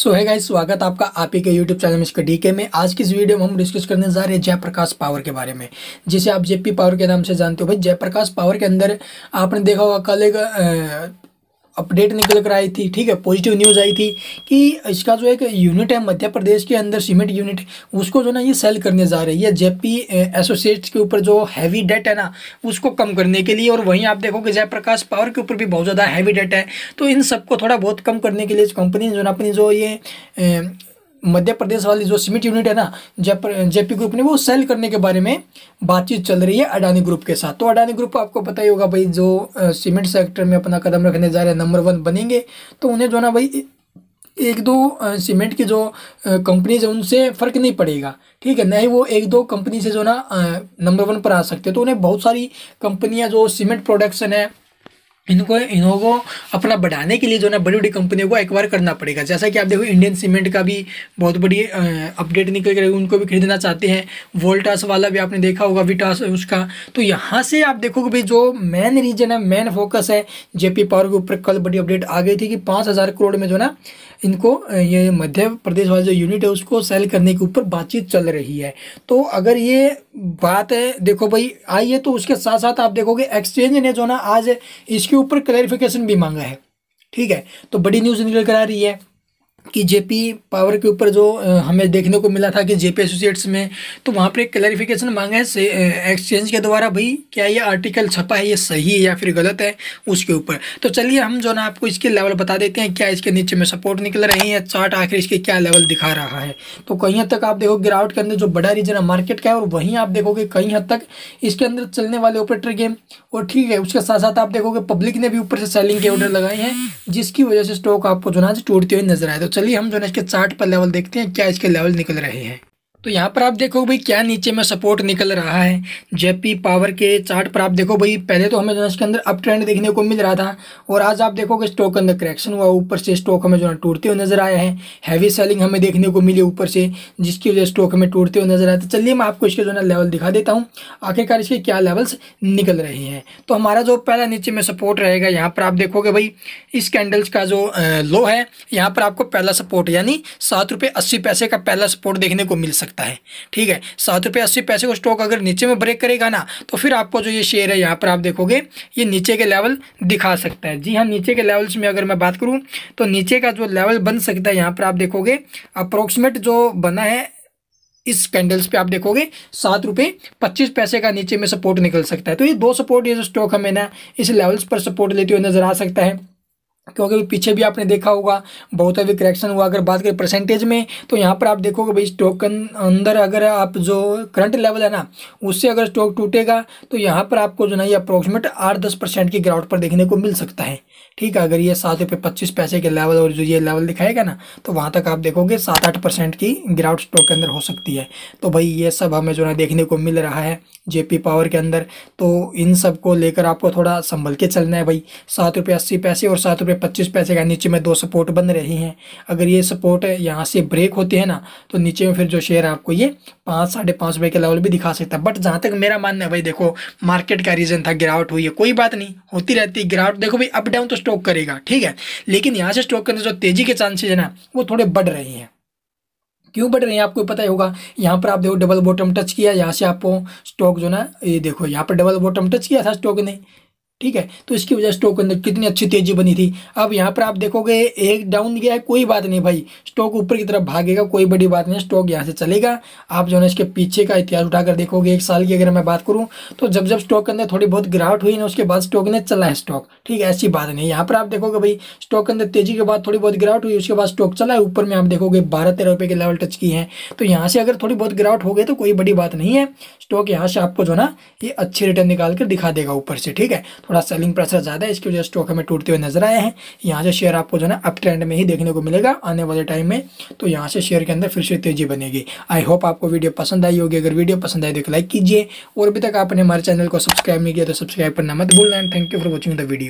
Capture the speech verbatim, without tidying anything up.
सो है गाइस, स्वागत आपका आप ही के यूट्यूब चैनल मिस्टर डीके में। आज की इस वीडियो में हम डिस्कस करने जा रहे हैं जयप्रकाश पावर के बारे में, जिसे आप जेपी पावर के नाम से जानते हो। भाई जयप्रकाश पावर के अंदर आपने देखा होगा कल एक अपडेट निकल कर आई थी, ठीक है, पॉजिटिव न्यूज़ आई थी कि इसका जो एक यूनिट है मध्य प्रदेश के अंदर सीमेंट यूनिट, उसको जो ना ये सेल करने जा रही है जेपी एसोसिएट्स के ऊपर। जो हैवी डेट है ना उसको कम करने के लिए, और वहीं आप देखो कि जयप्रकाश पावर के ऊपर भी बहुत ज़्यादा हैवी डेट है। तो इन सबको थोड़ा बहुत कम करने के लिए इस कंपनी जो ना अपनी जो ये ए, मध्य प्रदेश वाली जो सीमेंट यूनिट है ना जेपी ग्रुप ने, वो सेल करने के बारे में बातचीत चल रही है अडानी ग्रुप के साथ। तो अडानी ग्रुप आपको पता ही होगा भाई, जो सीमेंट सेक्टर में अपना कदम रखने जा रहे हैं, नंबर वन बनेंगे। तो उन्हें जो ना भाई एक दो सीमेंट की जो कंपनीज है उनसे फ़र्क नहीं पड़ेगा, ठीक है, नहीं वो एक दो कंपनी से जो ना नंबर वन पर आ सकते। तो उन्हें बहुत सारी कंपनियाँ जो सीमेंट प्रोडक्शन है इनको इनोवो अपना बढ़ाने के लिए जो ना बड़ी बड़ी कंपनियों को एक्वायर करना पड़ेगा। जैसा कि आप देखो इंडियन सीमेंट का भी बहुत बड़ी अपडेट निकल कर, उनको भी खरीदना चाहते हैं। वोल्टास वाला भी आपने देखा होगा, विटास उसका। तो यहाँ से आप देखोगे भाई जो मेन रीजन है, मेन फोकस है जेपी पावर के ऊपर। कल बड़ी अपडेट आ गई थी कि पाँच हज़ार करोड़ में जो ना इनको ये मध्य प्रदेश वाला जो यूनिट है उसको सेल करने के ऊपर बातचीत चल रही है। तो अगर ये बात है, देखो भाई आई है, तो उसके साथ साथ आप देखोगे एक्सचेंज ने जो ना आज इसके ऊपर क्लैरिफिकेशन भी मांगा है, ठीक है। तो बड़ी न्यूज़ निकल कर आ रही है कि जेपी पावर के ऊपर जो हमें देखने को मिला था कि जेपी एसोसिएट्स में, तो वहाँ पर एक क्लैरिफिकेशन मांगा है एक्सचेंज के द्वारा, भाई क्या ये आर्टिकल छपा है, ये सही है या फिर गलत है उसके ऊपर। तो चलिए हम जो ना आपको इसके लेवल बता देते हैं, क्या इसके नीचे में सपोर्ट निकल रहे हैं, चार्ट आखिर इसके क्या लेवल दिखा रहा है। तो कहीं हद तक आप देखो गिरावट के अंदर जो बड़ा रीजन है मार्केट का है, और वहीं आप देखोगे कहीं हद तक इसके अंदर चलने वाले ऑपरेटर गेम, और ठीक है उसके साथ साथ आप देखोगे पब्लिक ने भी ऊपर से सेलिंग के ऑर्डर लगाए हैं, जिसकी वजह से स्टॉक आपको जो ना टूटते हुए नजर आए। तो चलिए हम जो है इसके चार्ट पर लेवल देखते हैं, क्या इसके लेवल निकल रहे हैं। तो यहाँ पर आप देखो भाई क्या नीचे में सपोर्ट निकल रहा है जेपी पावर के चार्ट पर। आप देखो भाई पहले तो हमें जो है इसके अंदर अप ट्रेंड देखने को मिल रहा था, और आज आप देखो कि स्टॉक के अंदर करेक्शन हुआ, ऊपर से स्टॉक हमें जो है टूटते हुए नजर आए हैं। हैवी सेलिंग हमें देखने को मिली ऊपर से, जिसकी वजह से स्टॉक हमें टूटते हुए नजर आए। तो चलिए मैं आपको इसके जो है लेवल दिखा देता हूँ, आखिरकार इसके क्या लेवल्स निकल रहे हैं। तो हमारा जो पहला नीचे में सपोर्ट रहेगा, यहाँ पर आप देखोगे भाई इस कैंडल्स का जो लो है, यहाँ पर आपको पहला सपोर्ट यानी सात रुपये अस्सी पैसे का पहला सपोर्ट देखने को मिल सकता है, ठीक है। सात रुपये अस्सी पैसे को स्टॉक अगर नीचे में ब्रेक करेगा ना, तो फिर आपको जो ये शेयर है यहाँ पर आप देखोगे ये नीचे के लेवल दिखा सकता है। जी हाँ, नीचे के लेवल्स में अगर मैं बात करूं तो नीचे का जो लेवल बन सकता है, यहाँ पर आप देखोगे अप्रोक्सीमेट जो बना है इस कैंडल्स पे, आप देखोगे सात रुपये पच्चीस पैसे का नीचे में सपोर्ट निकल सकता है। तो ये दो सपोर्ट, ये जो स्टॉक हमें ना इस लेवल्स पर सपोर्ट लेते हुए नजर आ सकता है, क्योंकि पीछे भी आपने देखा होगा बहुत अभी करेक्शन हुआ। अगर बात करें परसेंटेज में, तो यहाँ पर आप देखोगे भाई स्टॉक के अंदर अगर आप जो करंट लेवल है ना उससे अगर स्टॉक टूटेगा, तो यहाँ पर आपको जो ना ये अप्रोक्सीमेट आठ दस परसेंट की गिरावट पर देखने को मिल सकता है, ठीक है। अगर ये सात रुपये पच्चीस पैसे के लेवल और जो ये लेवल दिखाएगा ना, तो वहाँ तक आप देखोगे सात आठ परसेंट की गिरावट स्टॉक के अंदर हो सकती है। तो भाई ये सब हमें जो ना देखने को मिल रहा है जेपी पावर के अंदर। तो इन सब को लेकर आपको थोड़ा संभल के चलना है भाई। सात रुपये अस्सी पैसे और सात रुपये पच्चीस पैसे का नीचे में दो सपोर्ट बन रहे हैं। अगर ये सपोर्ट यहाँ से ब्रेक होते हैं ना, तो नीचे में फिर जो शेयर आपको ये पाँच साढ़े पाँच रुपये का लेवल भी दिखा सकता है। बट जहाँ तक मेरा मानना है भाई, देखो मार्केट का रीजन था, गिरावट हुई है, कोई बात नहीं, होती रहती है गिरावट। देखो भाई अप डाउन तो स्टॉक करेगा, ठीक है, लेकिन यहाँ से स्टॉक के अंदर जो तेजी के चांसेज है ना वो थोड़े बढ़ रहे हैं। क्यों बढ़ रहे हैं आपको पता ही होगा। यहाँ पर आप देखो डबल बॉटम टच किया, यहाँ से आपको स्टॉक जो ना ये देखो यहाँ पर डबल बॉटम टच किया था स्टॉक ने, ठीक है। तो इसकी वजह से स्टॉक के अंदर कितनी अच्छी तेजी बनी थी। अब यहाँ पर आप देखोगे एक डाउन गया है, कोई बात नहीं भाई, स्टॉक ऊपर की तरफ भागेगा, कोई बड़ी बात नहीं, स्टॉक यहाँ से चलेगा। आप जो है इसके पीछे का इतिहास उठाकर देखोगे, एक साल की अगर मैं बात करूँ तो जब जब स्टॉक के अंदर थोड़ी बहुत गिरावट हुई ना, उसके बाद स्टॉक ने चला है स्टॉक, ठीक है, ऐसी बात नहीं। यहाँ पर आप देखोगे भाई स्टॉक के अंदर तेजी के बाद थोड़ी बहुत गिरावट हुई, उसके बाद स्टॉक चला है ऊपर में। आप देखोगे बारह तेरह रुपये के लेवल टच किए हैं। तो यहाँ से अगर थोड़ी बहुत गिरावट हो गई तो कोई बड़ी बात नहीं है, स्टॉक यहाँ से आपको जो ना ये अच्छे रिटर्न निकाल कर दिखा देगा ऊपर से, ठीक है। थोड़ा सेलिंग प्रेशर ज़्यादा है, इसकी वजह से स्टॉक हमें टूटते हुए नजर आए हैं। यहाँ से शेयर आपको जो है ना अप ट्रेंड में ही देखने को मिलेगा आने वाले टाइम में। तो यहाँ से शेयर के अंदर फिर से तेजी बनेगी। आई होप आपको वीडियो पसंद आई होगी। अगर वीडियो पसंद आए तो एक लाइक कीजिए, और अभी तक आपने हमारे चैनल को सब्सक्राइब नहीं किया तो सब्सक्राइब करना मत भूलना। And thank you for watching the video.